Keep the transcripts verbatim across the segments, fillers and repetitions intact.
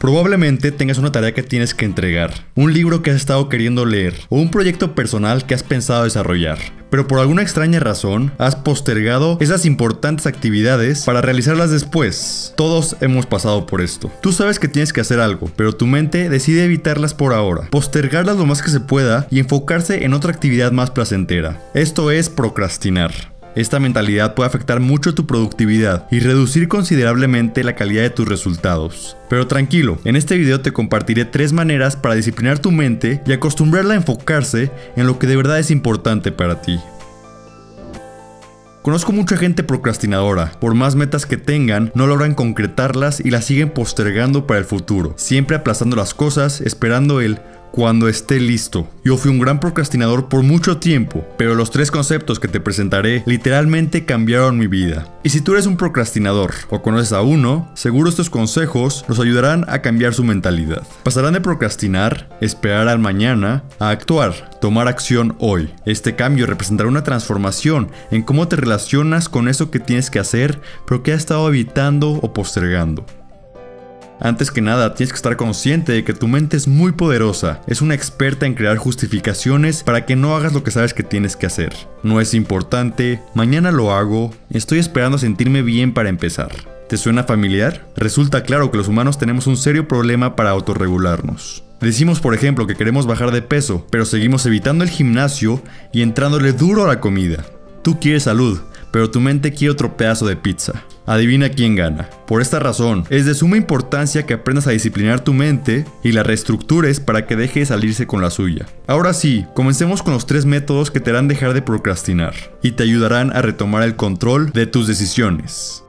Probablemente tengas una tarea que tienes que entregar, un libro que has estado queriendo leer o un proyecto personal que has pensado desarrollar, pero por alguna extraña razón has postergado esas importantes actividades para realizarlas después. Todos hemos pasado por esto. Tú sabes que tienes que hacer algo, pero tu mente decide evitarlas por ahora, postergarlas lo más que se pueda y enfocarse en otra actividad más placentera. Esto es procrastinar. Esta mentalidad puede afectar mucho tu productividad y reducir considerablemente la calidad de tus resultados. Pero tranquilo, en este video te compartiré tres maneras para disciplinar tu mente y acostumbrarla a enfocarse en lo que de verdad es importante para ti. Conozco mucha gente procrastinadora. Por más metas que tengan, no logran concretarlas y las siguen postergando para el futuro, siempre aplazando las cosas, esperando el cuando esté listo. Yo fui un gran procrastinador por mucho tiempo, pero los tres conceptos que te presentaré literalmente cambiaron mi vida. Y si tú eres un procrastinador o conoces a uno, seguro estos consejos nos ayudarán a cambiar su mentalidad. Pasarán de procrastinar, esperar al mañana, a actuar, tomar acción hoy. Este cambio representará una transformación en cómo te relacionas con eso que tienes que hacer, pero que has estado evitando o postergando. Antes que nada, tienes que estar consciente de que tu mente es muy poderosa. Es una experta en crear justificaciones para que no hagas lo que sabes que tienes que hacer. No es importante, mañana lo hago, estoy esperando a sentirme bien para empezar. ¿Te suena familiar? Resulta claro que los humanos tenemos un serio problema para autorregularnos. Decimos, por ejemplo, que queremos bajar de peso, pero seguimos evitando el gimnasio y entrándole duro a la comida. Tú quieres salud, pero tu mente quiere otro pedazo de pizza. Adivina quién gana. Por esta razón, es de suma importancia que aprendas a disciplinar tu mente y la reestructures para que deje de salirse con la suya. Ahora sí, comencemos con los tres métodos que te harán dejar de procrastinar y te ayudarán a retomar el control de tus decisiones.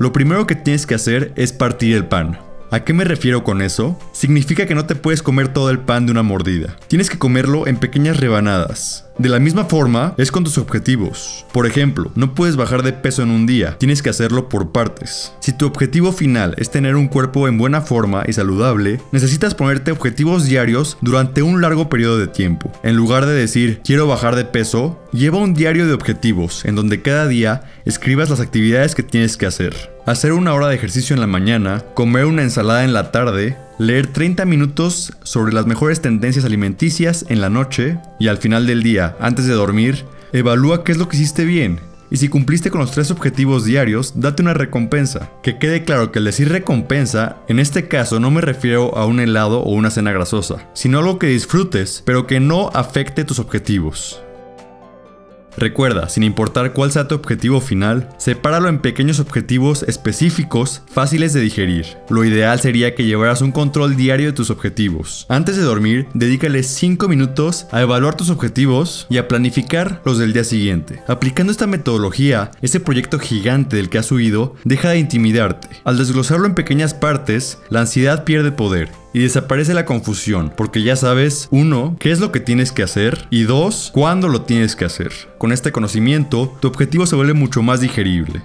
Lo primero que tienes que hacer es partir el pan. ¿A qué me refiero con eso? Significa que no te puedes comer todo el pan de una mordida. Tienes que comerlo en pequeñas rebanadas. De la misma forma es con tus objetivos. Por ejemplo, no puedes bajar de peso en un día, tienes que hacerlo por partes. Si tu objetivo final es tener un cuerpo en buena forma y saludable, necesitas ponerte objetivos diarios durante un largo periodo de tiempo. En lugar de decir, quiero bajar de peso, lleva un diario de objetivos en donde cada día escribas las actividades que tienes que hacer. Hacer una hora de ejercicio en la mañana, comer una ensalada en la tarde, leer treinta minutos sobre las mejores tendencias alimenticias en la noche y al final del día, antes de dormir, evalúa qué es lo que hiciste bien. Y si cumpliste con los tres objetivos diarios, date una recompensa. Que quede claro que al decir recompensa, en este caso no me refiero a un helado o una cena grasosa, sino algo que disfrutes, pero que no afecte tus objetivos. Recuerda, sin importar cuál sea tu objetivo final, sepáralo en pequeños objetivos específicos fáciles de digerir. Lo ideal sería que llevaras un control diario de tus objetivos. Antes de dormir, dedícale cinco minutos a evaluar tus objetivos y a planificar los del día siguiente. Aplicando esta metodología, ese proyecto gigante del que has huido deja de intimidarte. Al desglosarlo en pequeñas partes, la ansiedad pierde poder y desaparece la confusión, porque ya sabes, uno, qué es lo que tienes que hacer y dos, cuándo lo tienes que hacer. Con este conocimiento, tu objetivo se vuelve mucho más digerible.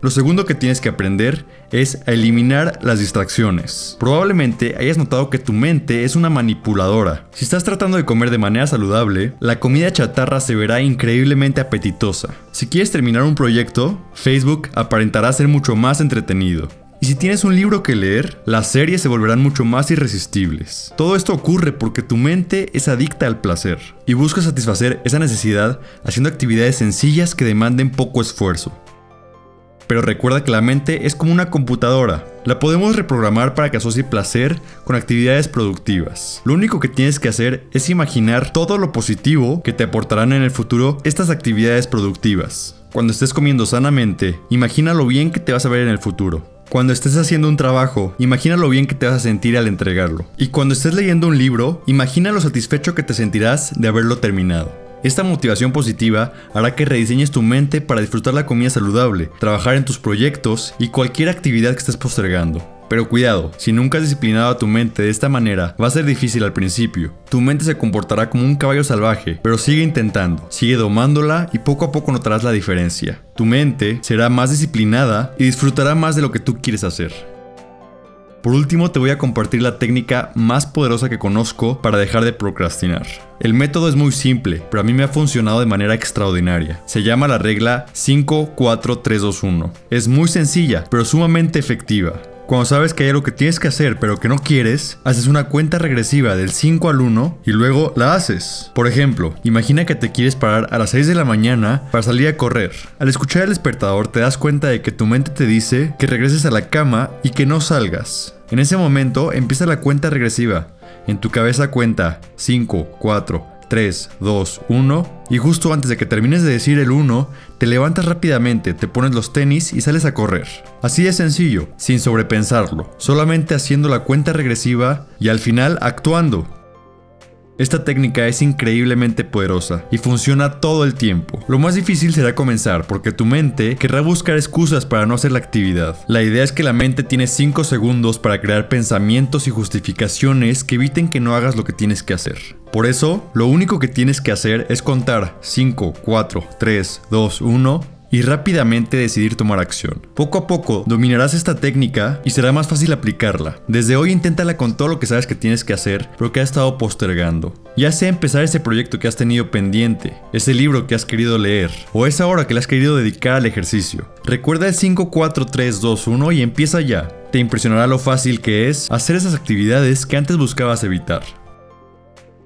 Lo segundo que tienes que aprender es a eliminar las distracciones. Probablemente hayas notado que tu mente es una manipuladora. Si estás tratando de comer de manera saludable, la comida chatarra se verá increíblemente apetitosa. Si quieres terminar un proyecto, Facebook aparentará ser mucho más entretenido. Y si tienes un libro que leer, las series se volverán mucho más irresistibles. Todo esto ocurre porque tu mente es adicta al placer y busca satisfacer esa necesidad haciendo actividades sencillas que demanden poco esfuerzo. Pero recuerda que la mente es como una computadora. La podemos reprogramar para que asocie placer con actividades productivas. Lo único que tienes que hacer es imaginar todo lo positivo que te aportarán en el futuro estas actividades productivas. Cuando estés comiendo sanamente, imagina lo bien que te vas a ver en el futuro. Cuando estés haciendo un trabajo, imagina lo bien que te vas a sentir al entregarlo. Y cuando estés leyendo un libro, imagina lo satisfecho que te sentirás de haberlo terminado. Esta motivación positiva hará que rediseñes tu mente para disfrutar la comida saludable, trabajar en tus proyectos y cualquier actividad que estés postergando. Pero cuidado, si nunca has disciplinado a tu mente de esta manera, va a ser difícil al principio. Tu mente se comportará como un caballo salvaje, pero sigue intentando, sigue domándola y poco a poco notarás la diferencia. Tu mente será más disciplinada y disfrutará más de lo que tú quieres hacer. Por último, te voy a compartir la técnica más poderosa que conozco para dejar de procrastinar. El método es muy simple, pero a mí me ha funcionado de manera extraordinaria. Se llama la regla cinco cuatro tres dos uno. Es muy sencilla, pero sumamente efectiva. Cuando sabes que hay algo que tienes que hacer pero que no quieres, haces una cuenta regresiva del cinco al uno y luego la haces. Por ejemplo, imagina que te quieres parar a las seis de la mañana para salir a correr. Al escuchar el despertador te das cuenta de que tu mente te dice que regreses a la cama y que no salgas. En ese momento empieza la cuenta regresiva. En tu cabeza cuenta cinco, cuatro, tres, dos, uno y justo antes de que termines de decir el uno, te levantas rápidamente, te pones los tenis y sales a correr. Así de sencillo, sin sobrepensarlo, solamente haciendo la cuenta regresiva y al final actuando. Esta técnica es increíblemente poderosa y funciona todo el tiempo. Lo más difícil será comenzar porque tu mente querrá buscar excusas para no hacer la actividad. La idea es que la mente tiene cinco segundos para crear pensamientos y justificaciones que eviten que no hagas lo que tienes que hacer. Por eso, lo único que tienes que hacer es contar cinco, cuatro, tres, dos, uno... y rápidamente decidir tomar acción. Poco a poco dominarás esta técnica y será más fácil aplicarla. Desde hoy inténtala con todo lo que sabes que tienes que hacer, pero que has estado postergando. Ya sea empezar ese proyecto que has tenido pendiente, ese libro que has querido leer, o esa hora que le has querido dedicar al ejercicio. Recuerda el cinco, cuatro, tres, dos, uno y empieza ya. Te impresionará lo fácil que es hacer esas actividades que antes buscabas evitar.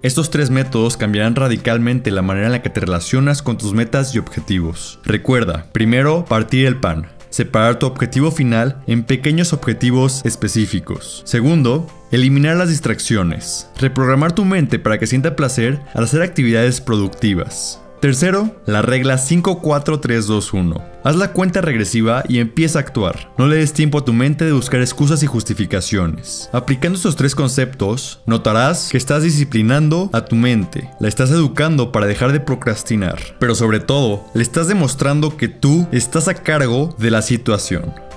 Estos tres métodos cambiarán radicalmente la manera en la que te relacionas con tus metas y objetivos. Recuerda, primero, partir el pan. Separar tu objetivo final en pequeños objetivos específicos. Segundo, eliminar las distracciones. Reprogramar tu mente para que sienta placer al hacer actividades productivas. Tercero, la regla cinco, cuatro, tres, dos, uno. Haz la cuenta regresiva y empieza a actuar. No le des tiempo a tu mente de buscar excusas y justificaciones. Aplicando estos tres conceptos, notarás que estás disciplinando a tu mente. La estás educando para dejar de procrastinar. Pero sobre todo, le estás demostrando que tú estás a cargo de la situación.